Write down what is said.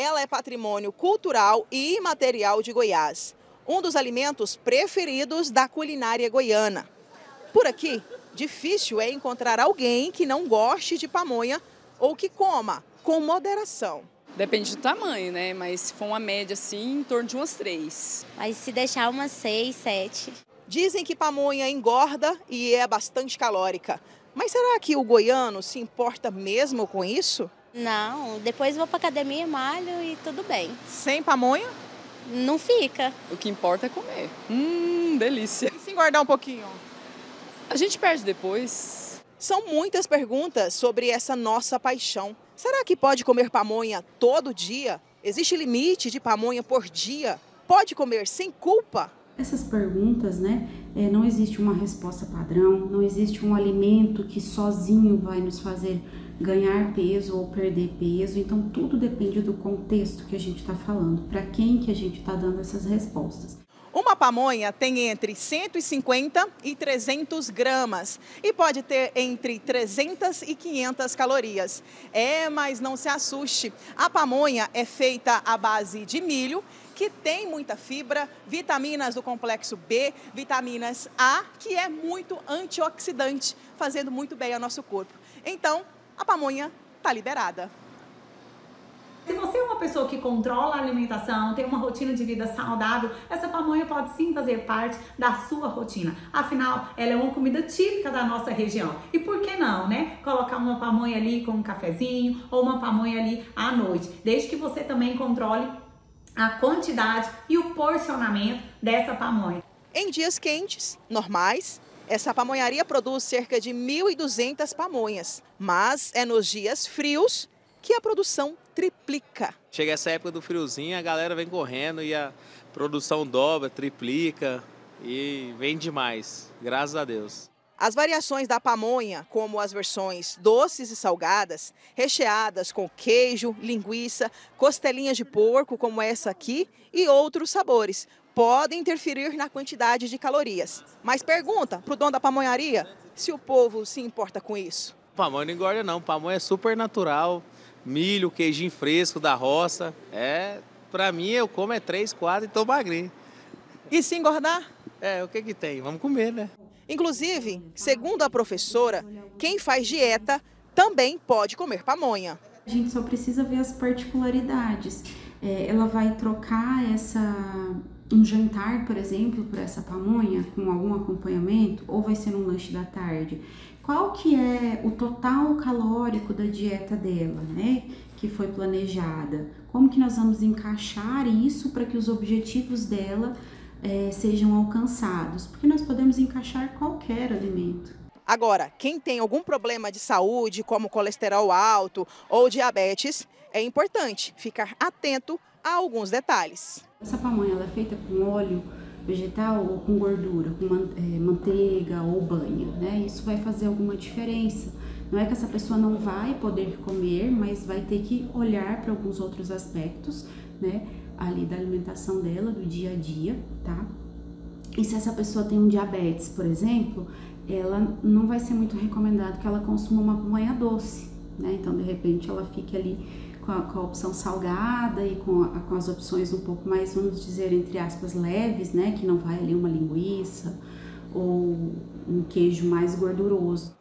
Ela é patrimônio cultural e imaterial de Goiás, um dos alimentos preferidos da culinária goiana. Por aqui, difícil é encontrar alguém que não goste de pamonha ou que coma com moderação. Depende do tamanho, né? Mas se for uma média assim, em torno de umas 3. Mas se deixar umas 6, 7. Dizem que pamonha engorda e é bastante calórica. Mas será que o goiano se importa mesmo com isso? Não, depois vou pra academia, malho e tudo bem. Sem pamonha? Não fica. O que importa é comer. Delícia. E se engordar um pouquinho? A gente perde depois. São muitas perguntas sobre essa nossa paixão. Será que pode comer pamonha todo dia? Existe limite de pamonha por dia? Pode comer sem culpa? Essas perguntas, né? Não existe uma resposta padrão, não existe um alimento que sozinho vai nos fazer ganhar peso ou perder peso. Então, tudo depende do contexto que a gente está falando, para quem que a gente está dando essas respostas. Uma pamonha tem entre 150 e 300 gramas e pode ter entre 300 e 500 calorias. Mas não se assuste, a pamonha é feita à base de milho, que tem muita fibra, vitaminas do complexo B, vitaminas A, que é muito antioxidante, fazendo muito bem ao nosso corpo. Então, a pamonha está liberada. Se você é uma pessoa que controla a alimentação, tem uma rotina de vida saudável, essa pamonha pode sim fazer parte da sua rotina. Afinal, ela é uma comida típica da nossa região. E por que não, né? Colocar uma pamonha ali com um cafezinho ou uma pamonha ali à noite. Desde que você também controle a quantidade e o porcionamento dessa pamonha. Em dias quentes, normais, essa pamonharia produz cerca de 1.200 pamonhas. Mas é nos dias frios que a produção triplica. Chega essa época do friozinho, a galera vem correndo e a produção dobra, triplica e vende mais, graças a Deus. As variações da pamonha, como as versões doces e salgadas, recheadas com queijo, linguiça, costelinhas de porco, como essa aqui, e outros sabores, podem interferir na quantidade de calorias. Mas pergunta para o dono da pamonharia se o povo se importa com isso. Pamonha não engorda não, pamonha é super natural. Milho, queijinho fresco da roça, pra mim eu como 3, 4 e tô magrinho. E se engordar? O que tem? Vamos comer, né? Inclusive, segundo a professora, quem faz dieta também pode comer pamonha. A gente só precisa ver as particularidades. Ela vai trocar um jantar, por exemplo, por essa pamonha com algum acompanhamento, ou vai ser um lanche da tarde? Qual que é o total calórico da dieta dela, né, que foi planejada? Como que nós vamos encaixar isso para que os objetivos dela sejam alcançados? Porque nós podemos encaixar qualquer alimento. Agora, quem tem algum problema de saúde, como colesterol alto ou diabetes, é importante ficar atento a alguns detalhes. Essa pamonha ela é feita com óleo vegetal ou com gordura, com manteiga ou banha, né? Isso vai fazer alguma diferença. Não é que essa pessoa não vai poder comer, mas vai ter que olhar para alguns outros aspectos, né? Ali da alimentação dela, do dia a dia, tá? E se essa pessoa tem um diabetes, por exemplo, ela não vai ser muito recomendado que ela consuma uma pamonha doce, né? Então, de repente, ela fique ali com a opção salgada e com as opções um pouco mais, vamos dizer, entre aspas, leves, né? Que não vai ali uma linguiça ou um queijo mais gorduroso.